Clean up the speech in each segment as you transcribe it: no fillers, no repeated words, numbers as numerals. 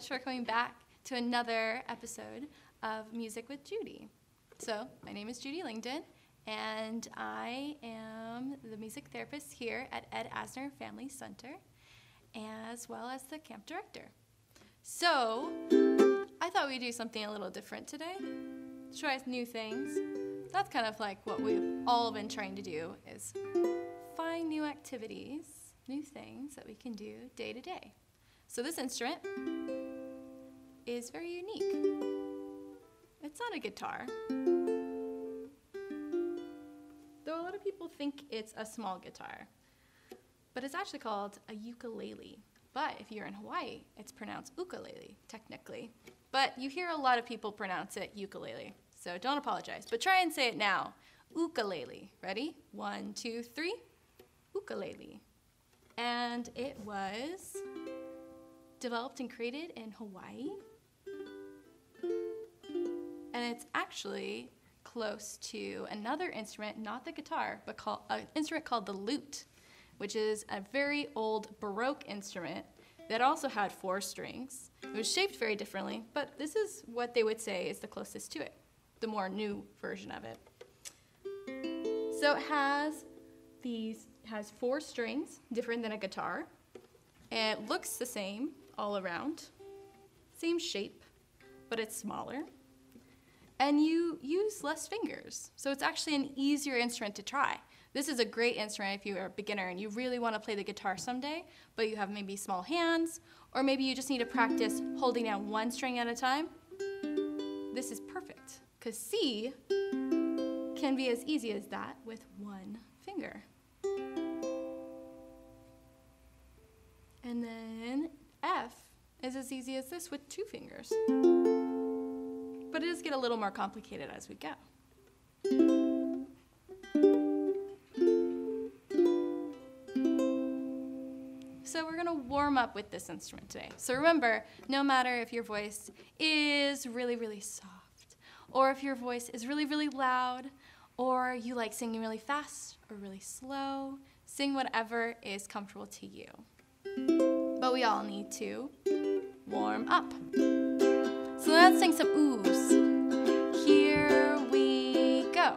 much for coming back to another episode of Music with Judy. So, my name is Judy Langdon, and I am the music therapist here at Ed Asner Family Center, as well as the camp director. So, I thought we'd do something a little different today, try new things. That's kind of like what we've all been trying to do, is find new activities, new things that we can do day to day. So this instrument is very unique. It's not a guitar, though a lot of people think it's a small guitar, but it's actually called a ukulele. But if you're in Hawaii, it's pronounced ukulele, technically. But you hear a lot of people pronounce it ukulele, so don't apologize. But try and say it now. Ukulele. Ready? 1, 2, 3. Ukulele. And it was developed and created in Hawaii. And it's actually close to another instrument, not the guitar, but an instrument called the lute, which is a very old Baroque instrument that also had 4 strings. It was shaped very differently, but this is what they would say is the closest to it, the more new version of it. So it has four strings, different than a guitar. It looks the same all around, same shape, but it's smaller. And you use less fingers, so it's actually an easier instrument to try. This is a great instrument if you are a beginner and you really want to play the guitar someday, but you have maybe small hands, or maybe you just need to practice holding down one string at a time. This is perfect, because C can be as easy as that with one finger. And then F is as easy as this with 2 fingers. But it does get a little more complicated as we go. So we're going to warm up with this instrument today. So remember, no matter if your voice is really, really soft, or if your voice is really, really loud, or you like singing really fast or really slow, sing whatever is comfortable to you. But we all need to warm up. So let's sing some oohs. Here we go.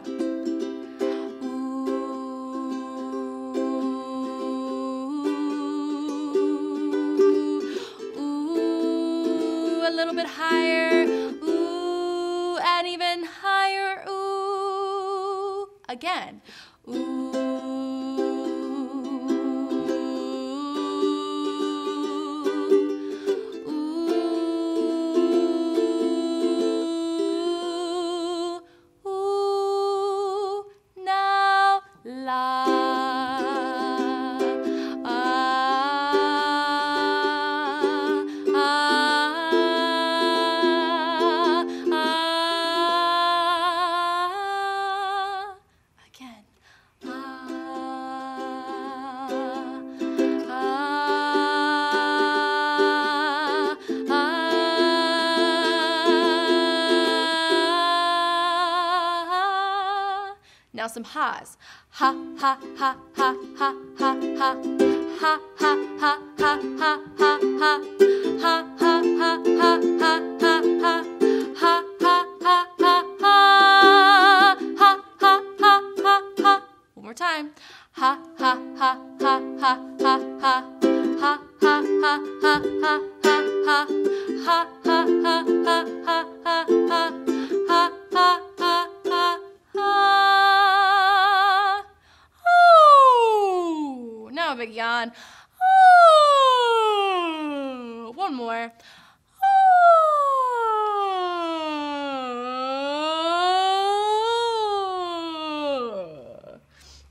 Bit higher, ooh, and even higher, ooh, again, ooh, ooh, ooh, ooh, now, la. Now some ha's. Ha ha ha ha ha ha ha. Ha ha ha ha ha ha ha. Ha ha ha ha ha ha ha. Ha ha ha ha ha. Ha ha ha ha ha. One more time. Ha ha ha ha ha ha ha. Ha ha ha ha ha ha ha. Ha ha ha ha ha ha ha. Ha ha ha ha ha. Big yawn. Oh, one more. Oh,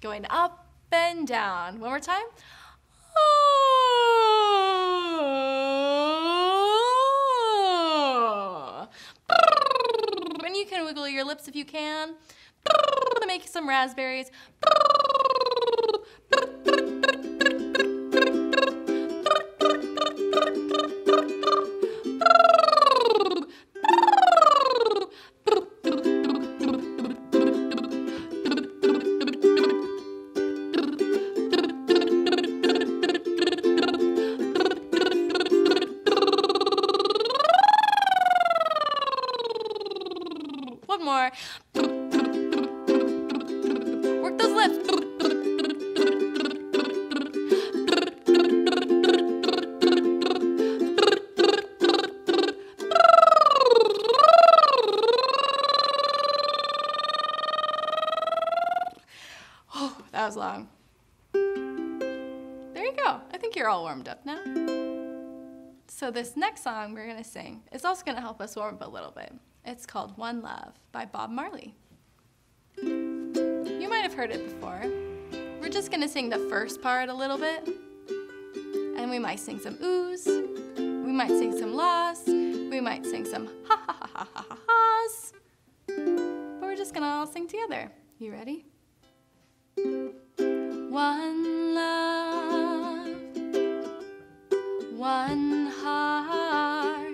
going up and down. One more time. Oh, and you can wiggle your lips if you can. Make some raspberries. little more. Work those lips. Oh, that was long. There you go. I think you're all warmed up now. So this next song we're gonna sing is also gonna help us warm up a little bit. It's called One Love by Bob Marley. You might have heard it before. We're just gonna sing the first part a little bit. And we might sing some oohs, we might sing some lahs, we might sing some ha ha ha ha ha ha ha's. But we're just gonna all sing together. You ready? One love, one heart,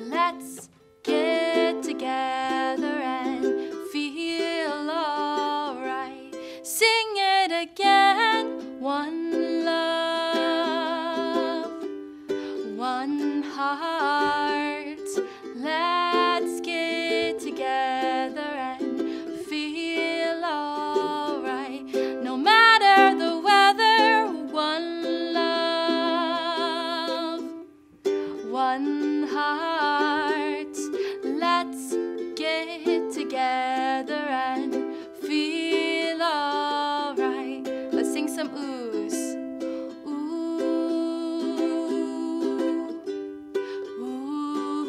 let's get together and feel alright. Sing it again. One love, one heart, let's get together and feel alright. No matter the weather, one love, one heart, let's get together and feel alright. Let's sing some oohs. Ooh, ooh,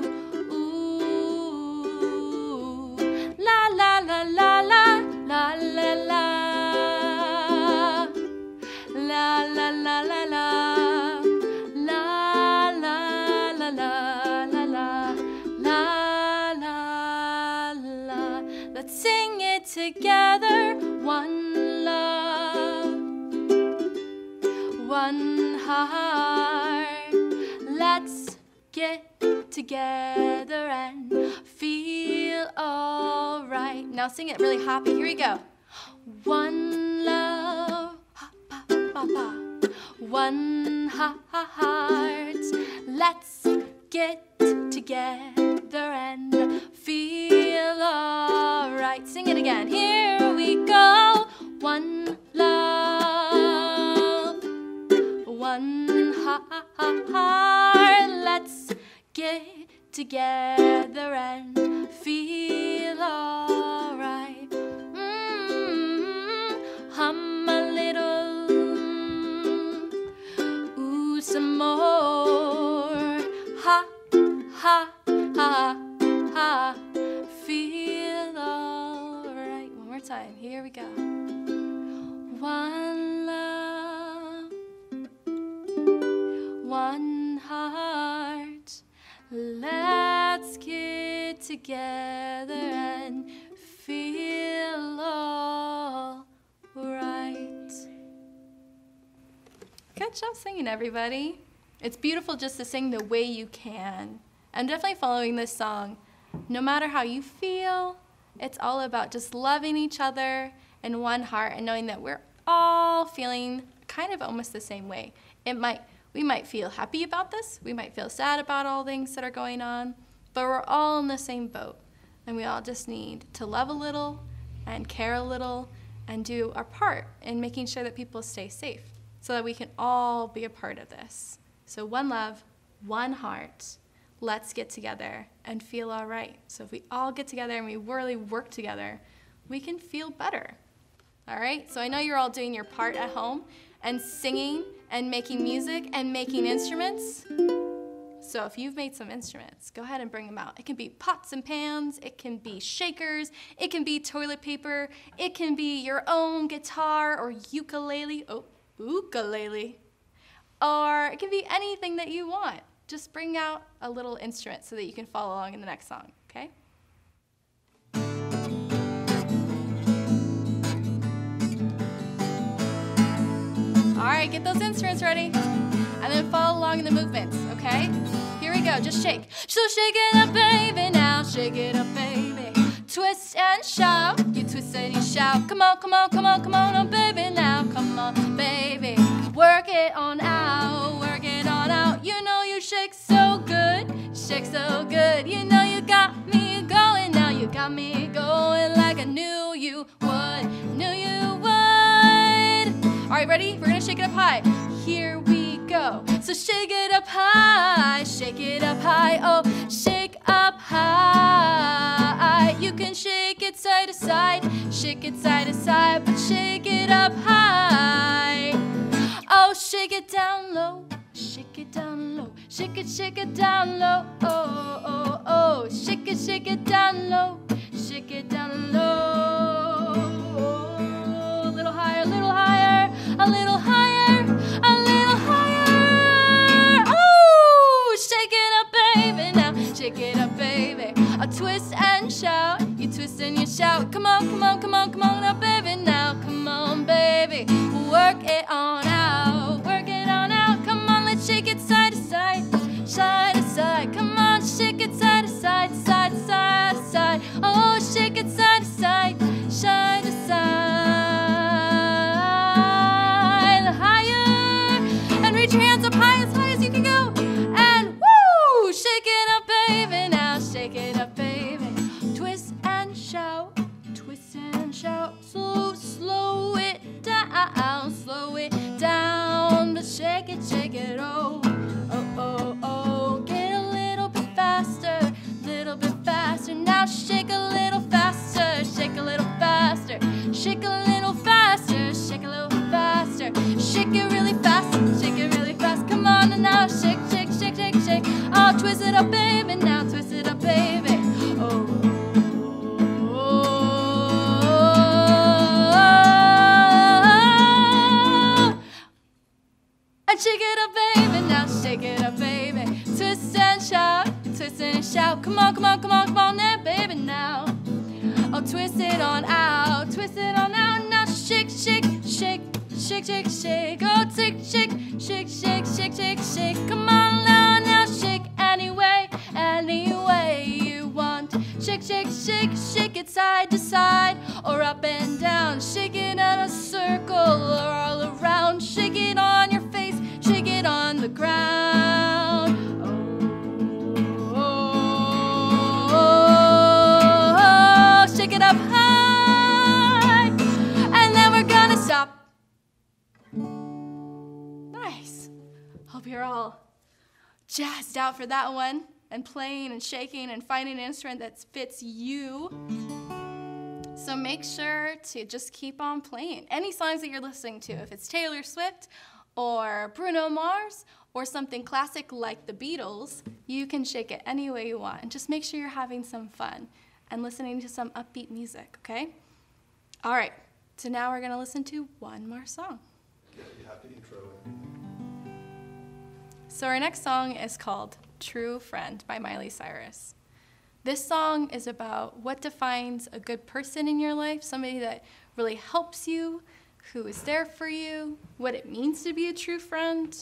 ooh, ooh. La la la la la la la la la la la la la. Together, one love, one heart, let's get together and feel alright. Now sing it really hoppy, here we go. One love, ha, pa, pa, pa. One heart, let's get together and feel alright. Sing it again. Here we go. One love, one heart. Let's get together and feel alright. Hum a little, ooh some more. Ha ha ha ha, feel alright. One more time, here we go. One love, one heart, let's get together and feel alright. Good job singing, everybody. It's beautiful just to sing the way you can. I'm definitely following this song. No matter how you feel, it's all about just loving each other in one heart and knowing that we're all feeling kind of almost the same way. We might feel happy about this, we might feel sad about all things that are going on, but we're all in the same boat and we all just need to love a little and care a little and do our part in making sure that people stay safe so that we can all be a part of this. So one love, one heart. Let's get together and feel all right. So if we all get together and we really work together, we can feel better. All right, so I know you're all doing your part at home and singing and making music and making instruments. So if you've made some instruments, go ahead and bring them out. It can be pots and pans, it can be shakers, it can be toilet paper, it can be your own guitar or ukulele, oh, ukulele, or it can be anything that you want. Just bring out a little instrument so that you can follow along in the next song, okay? All right, get those instruments ready. And then follow along in the movements, okay? Here we go, just shake. So shake it up, baby, now shake it up, baby. Twist and shout, you twist and you shout. Come on, come on, come on, come on, oh, baby, now. Come on, baby, work it on out, work it on out. You know you should. ready? We're gonna shake it up high. Here we go. So shake it up high, shake it up high, oh, shake up high. You can shake it side to side, shake it side to side, but shake it up high. Oh, shake it down low, shake it down low, shake it down low, oh, oh, oh, shake it down low, shake it down low. A little higher, a little higher, a little higher, a little higher. Oh, shake it up, baby, now, shake it up, baby. I'll twist and shout, you twist and you shout. Come on, come on, come on, come on, now, baby, now, come on, baby. Work it on out, work it on out. Come on, let's shake it side to side, side to side. Come on, shake it side to side, side to side, side. Oh, shake it side to side, side to side. Higher, and reach your hands up high as you can go. And woo, shake it up, baby, now, shake it up, baby. Twist and shout, slow it down, slow it down, but shake it, oh, oh, oh, oh. Get a little bit faster, now shake a little faster, shake a little faster, shake a little faster, shake a little faster, shake it really fast, come on and now shake, shake, shake, shake, shake, oh, twist it up, baby, now twist it up, baby, oh. Shake it up, baby, now shake it up, baby. Twist and shout, come on, come on, come on, come on now, baby, now. Oh, twist it on out, now shake, shake, shake, shake, shake, shake. Oh, shake, shake, shake, shake, shake, shake, shake. Come on now, now shake any way you want. Shake, shake, shake, shake it side to side, or up and down. Shake it in a circle or all around. Shake it on your face. Shake it on the ground. Oh, oh, oh, oh, shake it up high, and then we're gonna stop. Nice. Hope you're all jazzed out for that one, and playing and shaking and finding an instrument that fits you. So make sure to just keep on playing any songs that you're listening to. If it's Taylor Swift, or Bruno Mars, or something classic like the Beatles, you can shake it any way you want. And just make sure you're having some fun and listening to some upbeat music, okay? All right, so now we're gonna listen to one more song. Okay, you have to intro it. So our next song is called True Friend by Miley Cyrus. This song is about what defines a good person in your life, somebody that really helps you, who is there for you, what it means to be a true friend,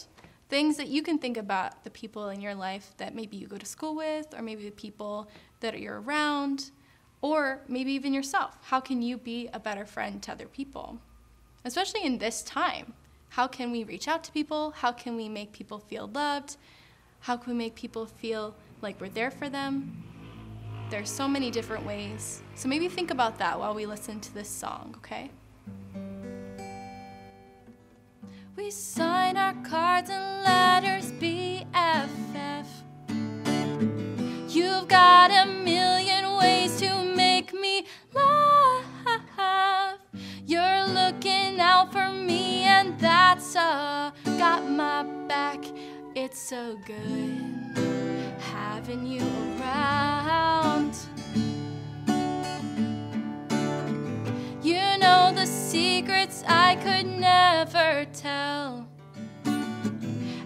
things that you can think about the people in your life that maybe you go to school with, or maybe the people that you're around, or maybe even yourself. How can you be a better friend to other people? Especially in this time, how can we reach out to people? How can we make people feel loved? How can we make people feel like we're there for them? There's so many different ways. So maybe think about that while we listen to this song, okay? We sign our cards and letters, BFF. You've got a million ways to make me laugh. You're looking out for me, and that's got my back. It's so good having you around. You know the secrets I could never tell.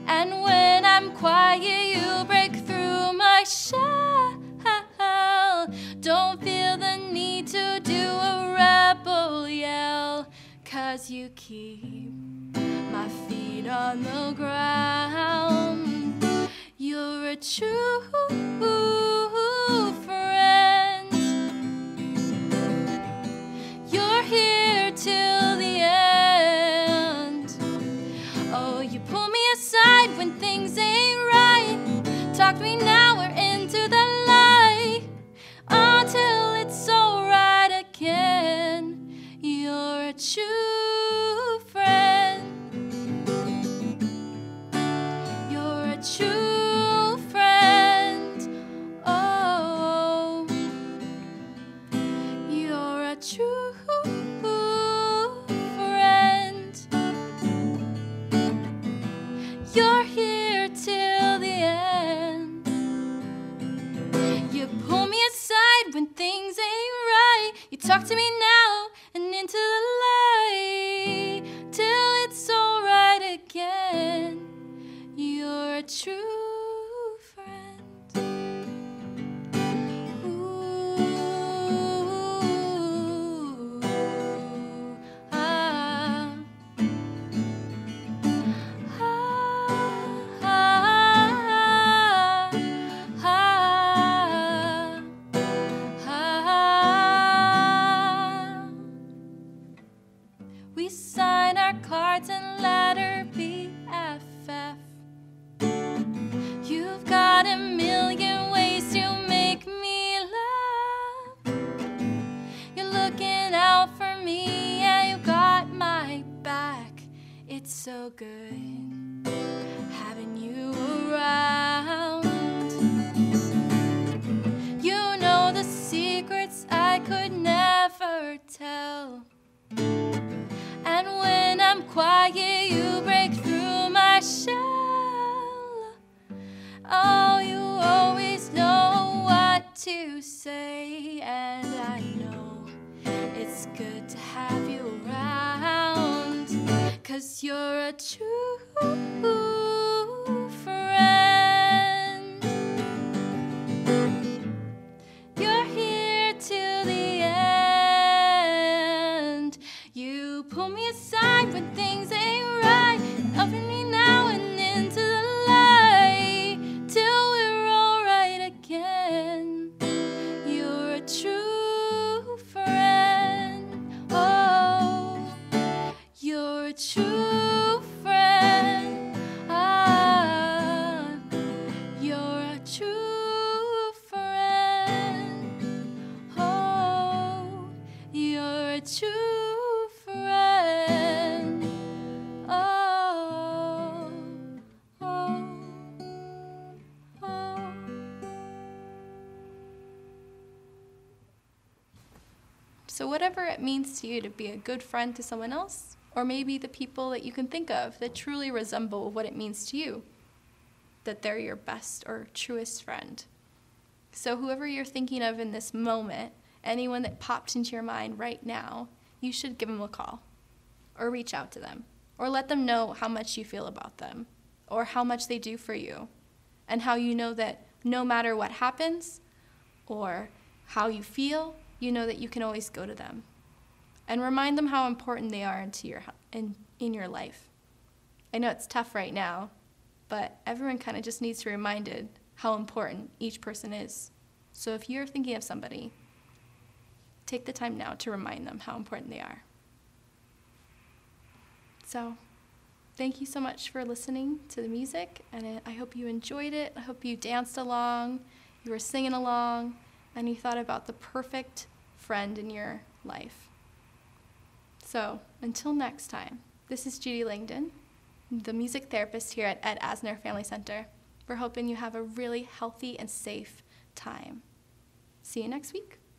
And when I'm quiet, you break through my shell. Don't feel the need to do a rebel yell, 'cause you keep my feet on the ground. You're a true friend. You're here till the end. Oh, you pull me aside when things ain't right. Talk to me now, we're into the light. Until it's alright again. You're a true friend. true friend. Oh, you're a true friend. You're here till the end. You pull me aside when things ain't right. You talk to me now and into the light till it's all right again. You're a true friend. Ooh, ah, ah, ah, ah, ah. We sign our cards and letter BFF. You've got a million ways to make me laugh. You're looking out for me and you got my back. It's so good having you around. You know the secrets I could never tell. And when I'm quiet, you break through my shell. Oh, you always know what to say, and I know it's good to have you around, 'cause you're a true friend. You're here till the end. You pull me aside when things ain't right, helping me now and into the again. You're a true friend. Oh, you're a true friend. Ah, you're a true friend. Oh, you're a true friend. So whatever it means to you to be a good friend to someone else, or maybe the people that you can think of that truly resemble what it means to you, that they're your best or truest friend. So whoever you're thinking of in this moment, anyone that popped into your mind right now, you should give them a call, or reach out to them, or let them know how much you feel about them, or how much they do for you, and how you know that no matter what happens, or how you feel, you know that you can always go to them. And remind them how important they are in your life. I know it's tough right now, but everyone kind of just needs to be reminded how important each person is. So if you're thinking of somebody, take the time now to remind them how important they are. So thank you so much for listening to the music, and I hope you enjoyed it. I hope you danced along, you were singing along, and you thought about the perfect friend in your life. So until next time, this is Judy Langdon, the music therapist here at Ed Asner Family Center. We're hoping you have a really healthy and safe time. See you next week.